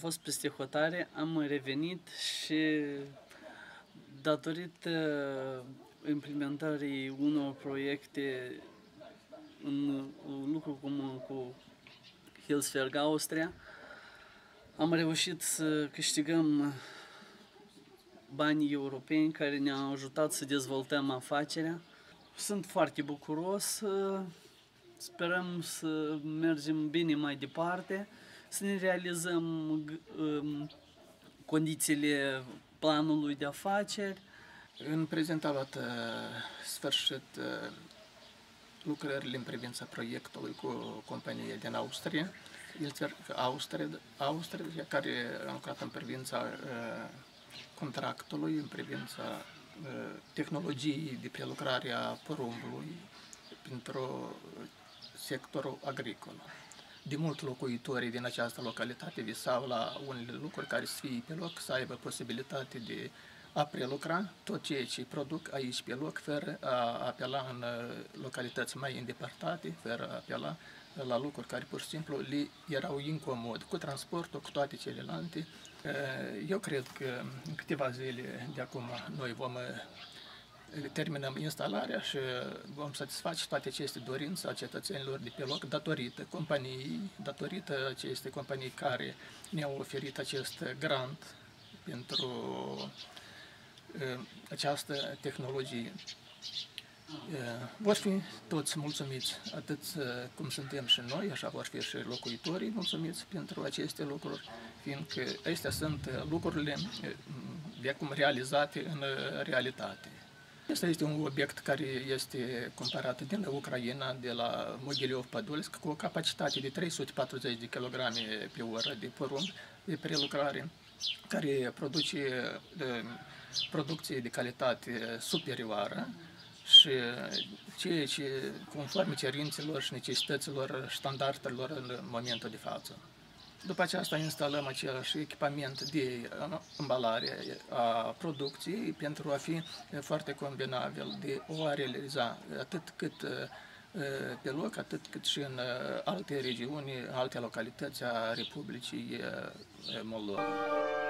fost peste hotare, am revenit și datorită implementării unor proiecte în lucru comun cu Hilfswerk Austria, am reușit să câștigăm banii europeni care ne-au ajutat să dezvoltăm afacerea. Sunt foarte bucuros, sperăm să mergem bine mai departe, să ne realizăm condițiile planului de afaceri. În prezent a luat sfârșit lucrările în privința proiectului cu compania din Austria, Ilțer Austria, care a lucrat în privința contractului, în privința tehnologiei de prelucrare a porumbului pentru sectorul agricol. De mult locuitorii din această localitate visau la unele lucruri care să fie pe loc, să aibă posibilitate de a prelucra tot ceea ce produc aici pe loc, fără a apela în localități mai îndepărtate, fără a apela la lucruri care pur și simplu le erau incomod, cu transportul, cu toate celelalte. Eu cred că în câteva zile de acum noi vom terminăm instalarea și vom satisface toate aceste dorințe a cetățenilor de pe loc datorită companiei, datorită acestei companii care ne-au oferit acest grant pentru această tehnologie. Vor fi toți mulțumiți, atât cum suntem și noi, așa vor fi și locuitorii mulțumiți pentru aceste lucruri, fiindcă acestea sunt lucrurile de acum realizate în realitate. Acesta este un obiect care este cumpărat din Ucraina, de la Mogilev-Podolsk, cu o capacitate de 340 de kg pe oră de porumb de prelucrare, care produce producție de calitate superioară și ceea ce conform cerințelor și necesităților standardelor în momentul de față. După aceasta instalăm același echipament de ambalare a producției pentru a fi foarte combinabil, de a realiza atât cât pe loc, atât cât și în alte regiuni, alte localități a Republicii Moldova.